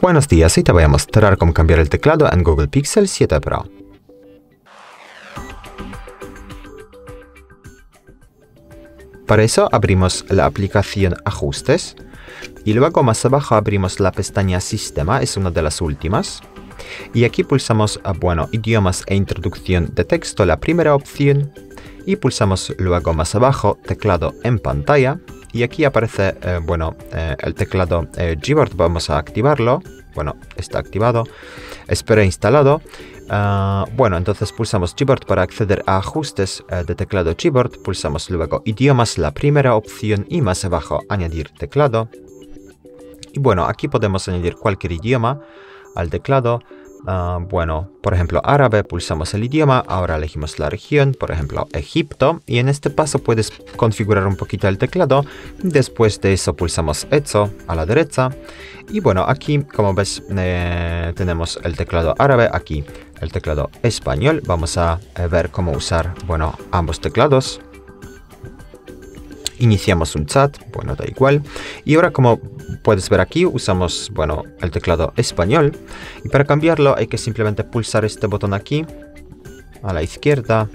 Buenos días, hoy te voy a mostrar cómo cambiar el teclado en Google Pixel 7 Pro. Para eso abrimos la aplicación Ajustes y luego más abajo abrimos la pestaña Sistema, es una de las últimas. Y aquí pulsamos idiomas e introducción de texto, la primera opción, y pulsamos luego más abajo teclado en pantalla. Y aquí aparece, el teclado Gboard, vamos a activarlo. Bueno, está activado, espera instalado. Entonces pulsamos Gboard para acceder a ajustes de teclado Gboard. Pulsamos luego idiomas, la primera opción, y más abajo añadir teclado. Y bueno, aquí podemos añadir cualquier idioma al teclado. Por ejemplo, árabe, pulsamos el idioma, ahora elegimos la región, por ejemplo, Egipto, y en este paso puedes configurar un poquito el teclado. Después de eso pulsamos Hecho a la derecha y bueno, aquí como ves tenemos el teclado árabe, aquí el teclado español. Vamos a ver cómo usar ambos teclados. Iniciamos un chat, da igual. Y ahora, como puedes ver aquí, usamos, el teclado español. Y para cambiarlo hay que simplemente pulsar este botón aquí, a la izquierda.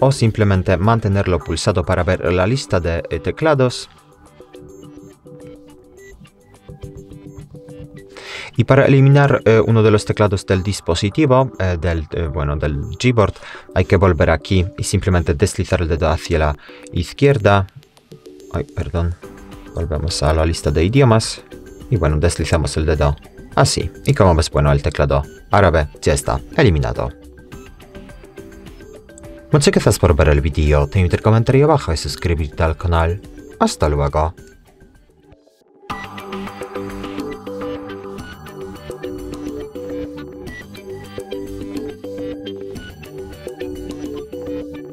O simplemente mantenerlo pulsado para ver la lista de teclados. Y para eliminar uno de los teclados del dispositivo, del Gboard, hay que volver aquí y simplemente deslizar el dedo hacia la izquierda. Volvemos a la lista de idiomas y deslizamos el dedo así. Y como ves, el teclado árabe ya está eliminado. Muchas gracias por ver el vídeo, te invito a comentar abajo y suscribirte al canal. Hasta luego.